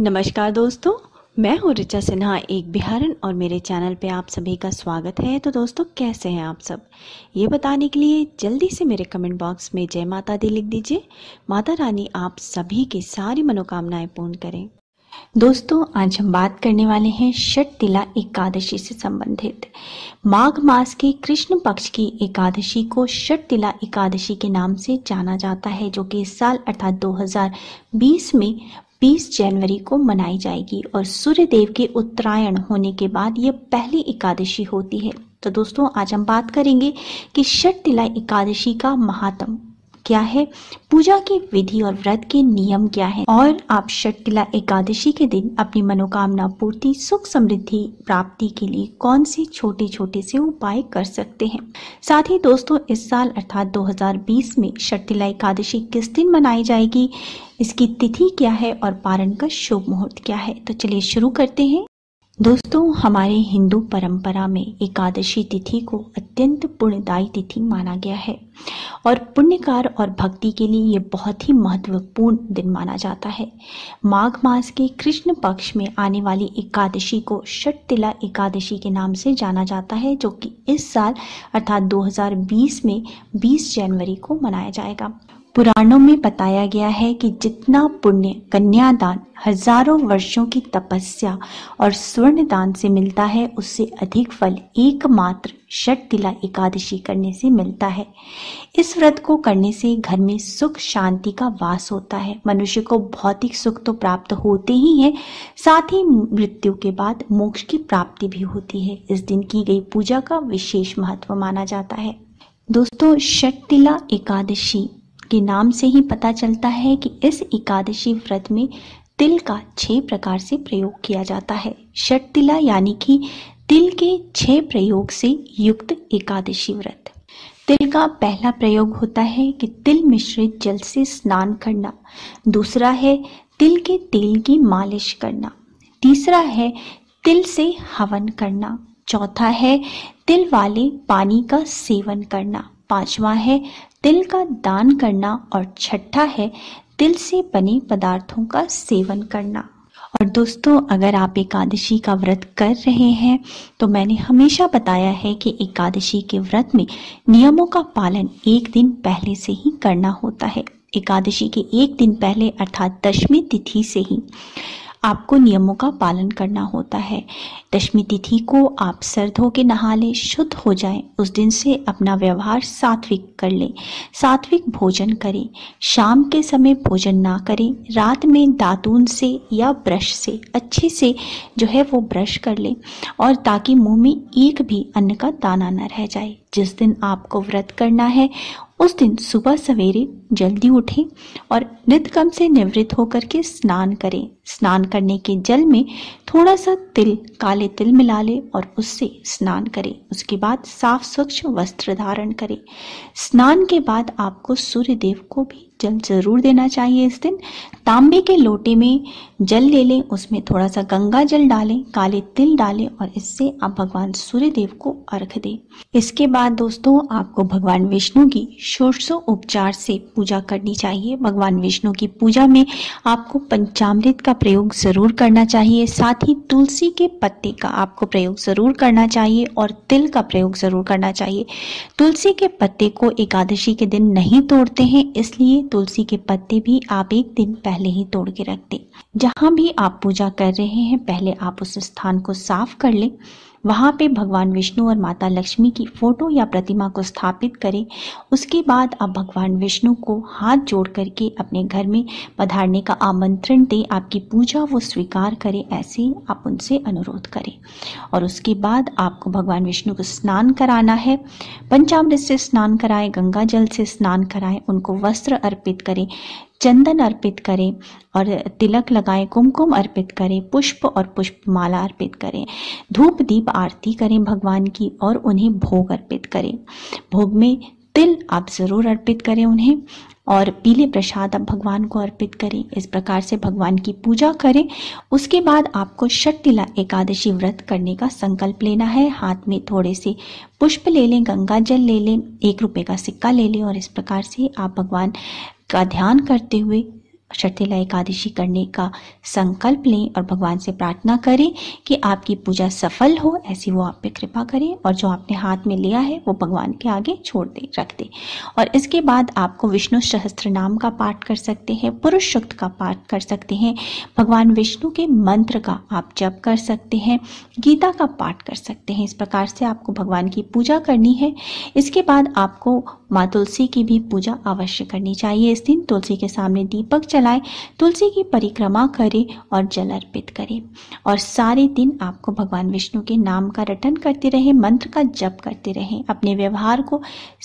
नमस्कार दोस्तों, मैं हूँ ऋचा सिन्हा, एक बिहारन, और मेरे चैनल पे आप सभी का स्वागत है। तो दोस्तों, कैसे हैं आप सब? ये बताने के लिए जल्दी से मेरे कमेंट बॉक्स में जय माता दी लिख दीजिए। माता रानी आप सभी की सारी मनोकामनाएं पूर्ण करें। दोस्तों, आज हम बात करने वाले हैं षटतिला एकादशी से संबंधित। माघ मास के कृष्ण पक्ष की एकादशी को षटतिला एकादशी के नाम से जाना जाता है, जो कि इस साल अर्थात 2020 में 20 जनवरी को मनाई जाएगी और सूर्य देव के उत्तरायण होने के बाद ये पहली एकादशी होती है। तो दोस्तों, आज हम बात करेंगे कि षटतिला एकादशी का महात्म क्या है, पूजा की विधि और व्रत के नियम क्या हैं, और आप षटतिला एकादशी के दिन अपनी मनोकामना पूर्ति, सुख समृद्धि प्राप्ति के लिए कौन से छोटे छोटे से उपाय कर सकते हैं। साथ ही दोस्तों, इस साल अर्थात 2020 में षटतिला एकादशी किस दिन मनाई जाएगी, इसकी तिथि क्या है और पारण का शुभ मुहूर्त क्या है। तो चलिए शुरू करते हैं। दोस्तों, हमारे हिंदू परंपरा में एकादशी तिथि को अत्यंत पुण्यदायी तिथि माना गया है और पुण्यकार और भक्ति के लिए ये बहुत ही महत्वपूर्ण दिन माना जाता है। माघ मास के कृष्ण पक्ष में आने वाली एकादशी को षटतिला एकादशी के नाम से जाना जाता है, जो कि इस साल अर्थात 2020 में 20 जनवरी को मनाया जाएगा। पुराणों में बताया गया है कि जितना पुण्य कन्यादान, हजारों वर्षों की तपस्या और स्वर्ण दान से मिलता है, उससे अधिक फल एकमात्र षटतिला एकादशी करने से मिलता है। इस व्रत को करने से घर में सुख शांति का वास होता है। मनुष्य को भौतिक सुख तो प्राप्त होते ही है, साथ ही मृत्यु के बाद मोक्ष की प्राप्ति भी होती है। इस दिन की गई पूजा का विशेष महत्व माना जाता है। दोस्तों, षटतिला एकादशी के नाम से ही पता चलता है कि इस एकादशी व्रत में तिल का 6 प्रकार से प्रयोग किया जाता है। षटतिला यानी कि तिल के 6 प्रयोग से युक्त एकादशी व्रत। तिल का पहला प्रयोग होता है कि तिल मिश्रित जल से स्नान करना। दूसरा है तिल के तेल की मालिश करना। तीसरा है तिल से हवन करना। चौथा है तिल वाले पानी का सेवन करना। पांचवा है तिल का दान करना और छठा है तिल से बने पदार्थों का सेवन करना। और दोस्तों, अगर आप एकादशी का व्रत कर रहे हैं तो मैंने हमेशा बताया है कि एकादशी के व्रत में नियमों का पालन एक दिन पहले से ही करना होता है। एकादशी के एक दिन पहले अर्थात दशमी तिथि से ही आपको नियमों का पालन करना होता है। दशमी तिथि को आप सर्द हो के नहा लें, शुद्ध हो जाएं। उस दिन से अपना व्यवहार सात्विक कर लें, सात्विक भोजन करें। शाम के समय भोजन ना करें। रात में दातून से या ब्रश से अच्छे से जो है वो ब्रश कर लें, और ताकि मुंह में एक भी अन्न का दाना न रह जाए। जिस दिन आपको व्रत करना है उस दिन सुबह सवेरे जल्दी उठें और नित्यकर्म से निवृत्त होकर के स्नान करें। स्नान करने के जल में थोड़ा सा तिल, काले तिल मिला लें और उससे स्नान करें। उसके बाद साफ स्वच्छ वस्त्र धारण करें। स्नान के बाद आपको सूर्य देव को भी जल जरूर देना चाहिए। इस दिन तांबे के लोटे में जल ले लें, उसमें थोड़ा सा गंगा जल डालें, काले तिल डालें और इससे आप भगवान सूर्य देव को अर्घ दें। इसके बाद दोस्तों, आपको भगवान विष्णु की षोडशोपचार से पूजा करनी चाहिए। भगवान विष्णु की पूजा में आपको पंचामृत का प्रयोग जरूर करना चाहिए, साथ ही तुलसी के पत्ते का आपको प्रयोग जरूर करना चाहिए और तिल का प्रयोग जरूर करना चाहिए। तुलसी के पत्ते को एकादशी के दिन नहीं तोड़ते हैं, इसलिए तुलसी के पत्ते भी आप एक दिन पहले ही तोड़ के रख दें। जहां भी आप पूजा कर रहे हैं पहले आप उस स्थान को साफ कर लें। वहाँ पे भगवान विष्णु और माता लक्ष्मी की फोटो या प्रतिमा को स्थापित करें। उसके बाद आप भगवान विष्णु को हाथ जोड़ करके अपने घर में पधारने का आमंत्रण दें। आपकी पूजा वो स्वीकार करें, ऐसे आप उनसे अनुरोध करें। और उसके बाद आपको भगवान विष्णु को स्नान कराना है। पंचामृत से स्नान कराएं, गंगा जल से स्नान कराएं, उनको वस्त्र अर्पित करें, चंदन अर्पित करें और तिलक लगाएं, कुमकुम अर्पित करें, पुष्प और पुष्पमाला अर्पित करें, धूप दीप आरती करें भगवान की और उन्हें भोग अर्पित करें। भोग में तिल आप जरूर अर्पित करें उन्हें, और पीले प्रसाद आप भगवान को अर्पित करें। इस प्रकार से भगवान की पूजा करें। उसके बाद आपको षटतिला एकादशी व्रत करने का संकल्प लेना है। हाथ में थोड़े से पुष्प ले लें, गंगा जल ले लें, ₹1 का सिक्का ले लें और इस प्रकार से आप भगवान का ध्यान करते हुए षटतिला एकादशी करने का संकल्प लें और भगवान से प्रार्थना करें कि आपकी पूजा सफल हो, ऐसी वो आप पे कृपा करें और जो आपने हाथ में लिया है वो भगवान के आगे छोड़ दें, रख दें। और इसके बाद आपको विष्णु सहस्त्र नाम का पाठ कर सकते हैं, पुरुष शुक्त का पाठ कर सकते हैं, भगवान विष्णु के मंत्र का आप जप कर सकते हैं, गीता का पाठ कर सकते हैं। इस प्रकार से आपको भगवान की पूजा करनी है। इसके बाद आपको माँ तुलसी की भी पूजा अवश्य करनी चाहिए। इस दिन तुलसी के सामने दीपक चलाएं, तुलसी की परिक्रमा करें और जल अर्पित करें। और सारे दिन आपको भगवान विष्णु के नाम का रटन करते रहें, मंत्र का जप करते रहें। अपने व्यवहार को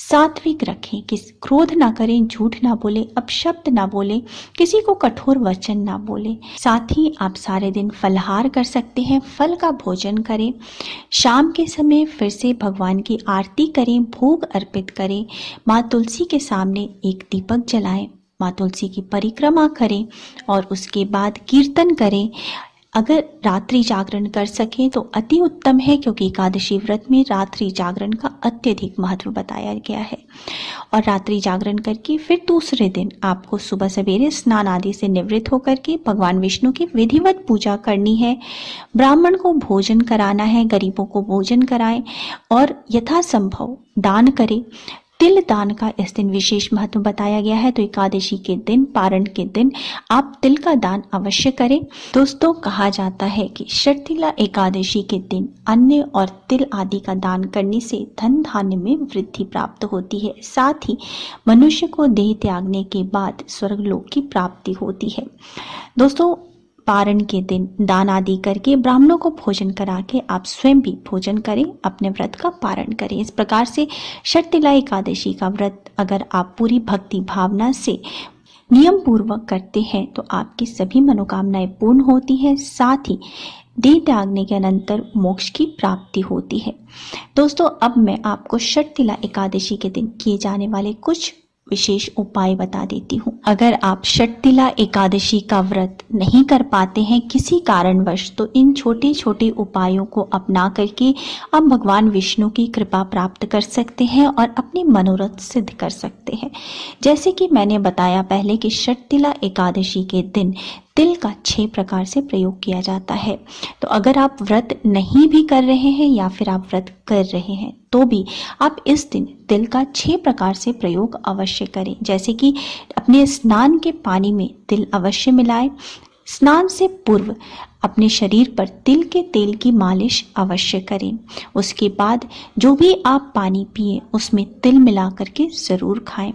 सात्विक रखें, किसी क्रोध ना करें, झूठ ना बोलें, अपशब्द ना बोलें, किसी को कठोर वचन ना बोलें। साथ ही आप सारे दिन फलाहार कर सकते हैं, फल का भोजन करें। शाम के समय फिर से भगवान की आरती करें, भोग अर्पित करें, माँ तुलसी के सामने एक दीपक जलाएं, माँ तुलसी की परिक्रमा करें और उसके बाद कीर्तन करें। अगर रात्रि जागरण कर सकें तो अति उत्तम है, क्योंकि एकादशी व्रत में रात्रि जागरण का अत्यधिक महत्व बताया गया है। और रात्रि जागरण करके फिर दूसरे दिन आपको सुबह सवेरे स्नान आदि से निवृत्त होकर के भगवान विष्णु की विधिवत पूजा करनी है। ब्राह्मण को भोजन कराना है, गरीबों को भोजन कराएं और यथासंभव दान करें। तिल दान का इस दिन विशेष महत्व बताया गया है, तो एकादशी के दिन, पारण के दिन आप तिल का दान अवश्य करें। दोस्तों, कहा जाता है कि षटतिला एकादशी के दिन अन्न और तिल आदि का दान करने से धन धान्य में वृद्धि प्राप्त होती है, साथ ही मनुष्य को देह त्यागने के बाद स्वर्गलोक की प्राप्ति होती है। दोस्तों, पारण के दिन दान आदि करके ब्राह्मणों को भोजन करा के आप स्वयं भी भोजन करें, अपने व्रत का पारण करें। इस प्रकार से षटतिला एकादशी का व्रत अगर आप पूरी भक्ति भावना से नियम पूर्वक करते हैं तो आपकी सभी मनोकामनाएं पूर्ण होती हैं, साथ ही देह त्यागने के अनंतर मोक्ष की प्राप्ति होती है। दोस्तों, अब मैं आपको षटतिला एकादशी के दिन किए जाने वाले कुछ विशेष उपाय बता देती हूँ। अगर आप षटतिला एकादशी का व्रत नहीं कर पाते हैं किसी कारणवश, तो इन छोटे छोटे उपायों को अपना करके आप भगवान विष्णु की कृपा प्राप्त कर सकते हैं और अपने मनोरथ सिद्ध कर सकते हैं। जैसे कि मैंने बताया पहले कि षटतिला एकादशी के दिन तिल का 6 प्रकार से प्रयोग किया जाता है, तो अगर आप व्रत नहीं भी कर रहे हैं या फिर आप व्रत कर रहे हैं तो भी आप इस दिन तिल का 6 प्रकार से प्रयोग अवश्य करें। जैसे कि अपने स्नान के पानी में तिल अवश्य मिलाएं, स्नान से पूर्व अपने शरीर पर तिल के तेल की मालिश अवश्य करें, उसके बाद जो भी आप पानी पिए उसमें तिल मिला करके ज़रूर खाएं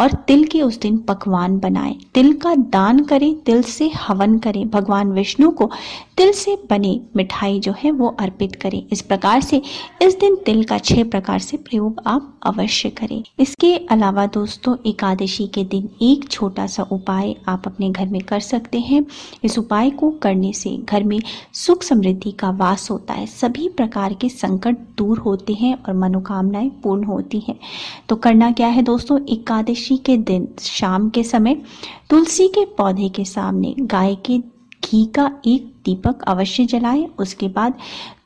और तिल के उस दिन पकवान बनाएं, तिल का दान करें, तिल से हवन करें, भगवान विष्णु को तिल से बने मिठाई जो है वो अर्पित करें। इस प्रकार से इस दिन तिल का 6 प्रकार से प्रयोग आप अवश्य करें। इसके अलावा दोस्तों, एकादशी के दिन एक छोटा सा उपाय आप अपने घर में कर सकते हैं। इस उपाय को करने से घर में सुख समृद्धि का वास होता है, सभी प्रकार के संकट दूर होते हैं और मनोकामनाएं पूर्ण होती हैं। तो करना क्या है दोस्तों, एकादशी के दिन शाम के समय तुलसी के पौधे के सामने गाय के घी का एक दीपक अवश्य जलाएं, उसके बाद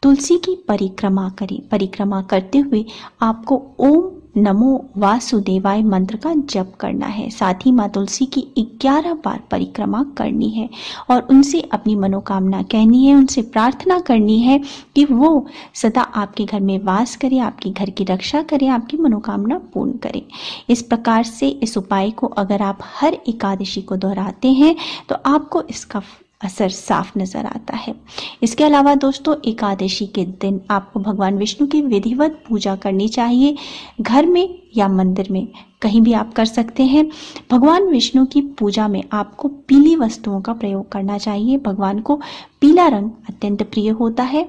तुलसी की परिक्रमा करें। परिक्रमा करते हुए आपको ओम नमो वासुदेवाय मंत्र का जप करना है, साथ ही माँ तुलसी की 11 बार परिक्रमा करनी है और उनसे अपनी मनोकामना कहनी है, उनसे प्रार्थना करनी है कि वो सदा आपके घर में वास करें, आपके घर की रक्षा करें, आपकी मनोकामना पूर्ण करें। इस प्रकार से इस उपाय को अगर आप हर एकादशी को दोहराते हैं तो आपको इसका असर साफ नजर आता है। इसके अलावा दोस्तों, एकादशी के दिन आपको भगवान विष्णु की विधिवत पूजा करनी चाहिए। घर में या मंदिर में कहीं भी आप कर सकते हैं। भगवान विष्णु की पूजा में आपको पीली वस्तुओं का प्रयोग करना चाहिए, भगवान को पीला रंग अत्यंत प्रिय होता है।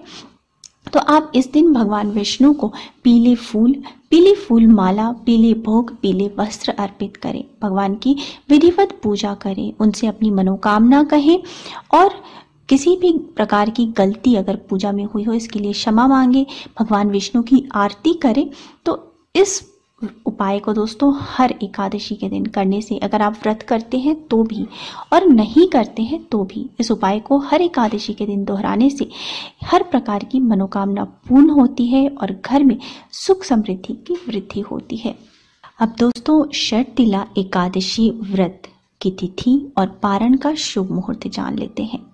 तो आप इस दिन भगवान विष्णु को पीले फूल माला, पीले भोग, पीले वस्त्र अर्पित करें, भगवान की विधिवत पूजा करें, उनसे अपनी मनोकामना कहें और किसी भी प्रकार की गलती अगर पूजा में हुई हो इसके लिए क्षमा मांगे, भगवान विष्णु की आरती करें। तो इस उपाय को दोस्तों हर एकादशी के दिन करने से, अगर आप व्रत करते हैं तो भी और नहीं करते हैं तो भी, इस उपाय को हर एकादशी के दिन दोहराने से हर प्रकार की मनोकामना पूर्ण होती है और घर में सुख समृद्धि की वृद्धि होती है। अब दोस्तों, षटतिला एकादशी व्रत की तिथि और पारण का शुभ मुहूर्त जान लेते हैं।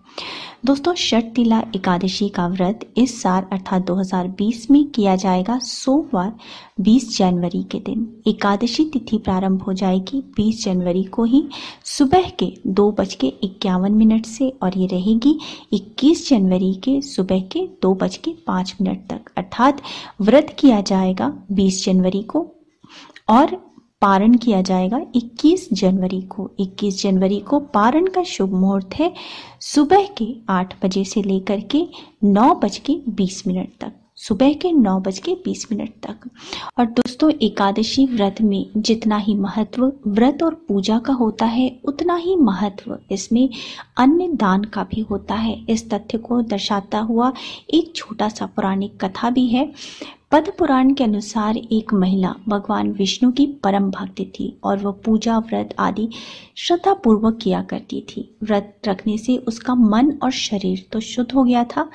दोस्तों, षटतिला एकादशी का व्रत इस साल अर्थात 2020 में किया जाएगा सोमवार 20 जनवरी के दिन। एकादशी तिथि प्रारंभ हो जाएगी 20 जनवरी को ही सुबह के 2:51 से और ये रहेगी 21 जनवरी के सुबह के 2:05 तक। अर्थात व्रत किया जाएगा 20 जनवरी को और पारण किया जाएगा 21 जनवरी को। 21 जनवरी को पारण का शुभ मुहूर्त है सुबह के 8 बजे से लेकर के 9:20 तक, सुबह के 9:20 तक। और दोस्तों, एकादशी व्रत में जितना ही महत्व व्रत और पूजा का होता है उतना ही महत्व इसमें अन्य दान का भी होता है। इस तथ्य को दर्शाता हुआ एक छोटा सा पौराणिक कथा भी है। पद पुराण के अनुसार एक महिला भगवान विष्णु की परम भक्ति थी और वह पूजा व्रत आदि श्रद्धा पूर्वक किया करती थी। व्रत रखने से उसका मन और शरीर तो शुद्ध हो गया था,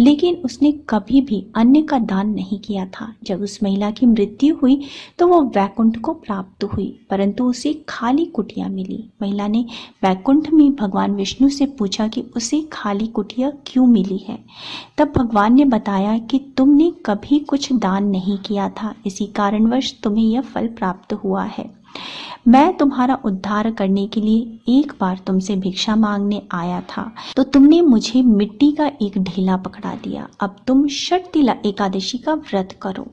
लेकिन उसने कभी भी अन्य का दान नहीं किया था। जब उस महिला की मृत्यु हुई तो वह वैकुंठ को प्राप्त हुई, परंतु उसे खाली कुटिया मिली। महिला ने वैकुंठ में भगवान विष्णु से पूछा कि उसे खाली कुटिया क्यों मिली है। तब भगवान ने बताया कि तुमने कभी कुछ दान नहीं किया था, इसी कारणवश तुम्हें यह फल प्राप्त हुआ है। मैं तुम्हारा उद्धार करने के लिए एक बार तुमसे भिक्षा मांगने आया था, तो तुमने मुझे मिट्टी का एक ढेला पकड़ा दिया। अब तुम षटतिला एकादशी का व्रत करो।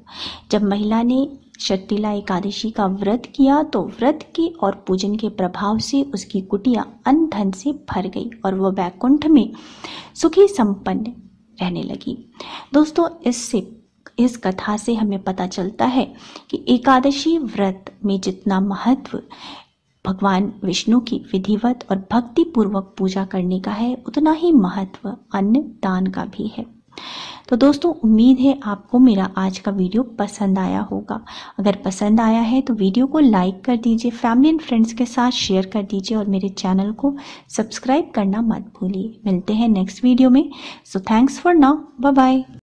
जब महिला ने षटतिला एकादशी का व्रत किया तो व्रत के और पूजन के प्रभाव से उसकी कुटिया अन्न धन से भर गई और वह वैकुंठ में सुखी संपन्न रहने लगी। दोस्तों, इस कथा से हमें पता चलता है कि एकादशी व्रत में जितना महत्व भगवान विष्णु की विधिवत और भक्ति पूर्वक पूजा करने का है, उतना ही महत्व अन्न दान का भी है। तो दोस्तों, उम्मीद है आपको मेरा आज का वीडियो पसंद आया होगा। अगर पसंद आया है तो वीडियो को लाइक कर दीजिए, फैमिली एंड फ्रेंड्स के साथ शेयर कर दीजिए और मेरे चैनल को सब्सक्राइब करना मत भूलिए। मिलते हैं नेक्स्ट वीडियो में। So thanks for now, bye bye.